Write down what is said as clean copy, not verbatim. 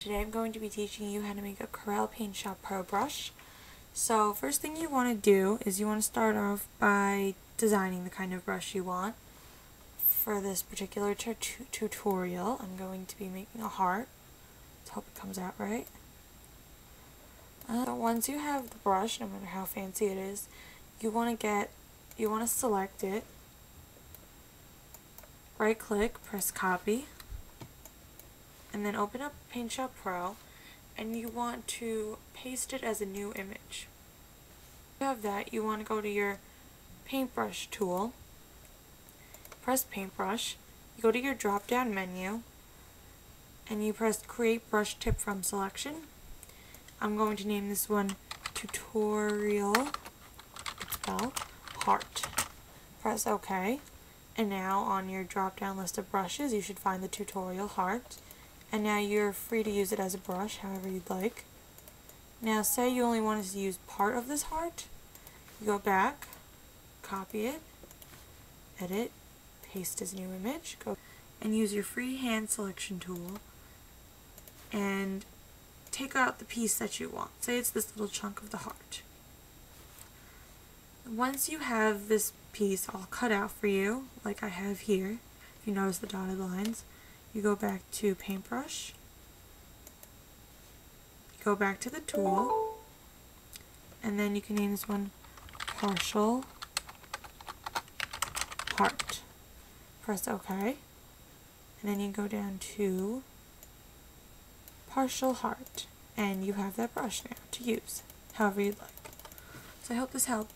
Today I'm going to be teaching you how to make a Corel Paint Shop Pro brush. So first thing you want to do is you want to start off by designing the kind of brush you want. For this particular tutorial I'm going to be making a heart. Let's hope it comes out right. So once you have the brush, no matter how fancy it is, you want to select it, right click, press copy, and then open up Paint Shop Pro, and you want to paste it as a new image. If you have that, you want to go to your paintbrush tool, press paintbrush, you go to your drop down menu, and you press create brush tip from selection. I'm going to name this one tutorial, it's spelled heart. Press OK, and now on your drop down list of brushes you should find the tutorial heart. And now you're free to use it as a brush, however you'd like. Now say you only want to use part of this heart. You go back, copy it, edit, paste as new image, go and use your free hand selection tool and take out the piece that you want. Say it's this little chunk of the heart. Once you have this piece all cut out for you, like I have here, if you notice the dotted lines, you go back to paintbrush, you go back to the tool, and then you can name this one partial heart. Press OK, and then you go down to partial heart, and you have that brush now to use, however you'd like. So I hope this helped.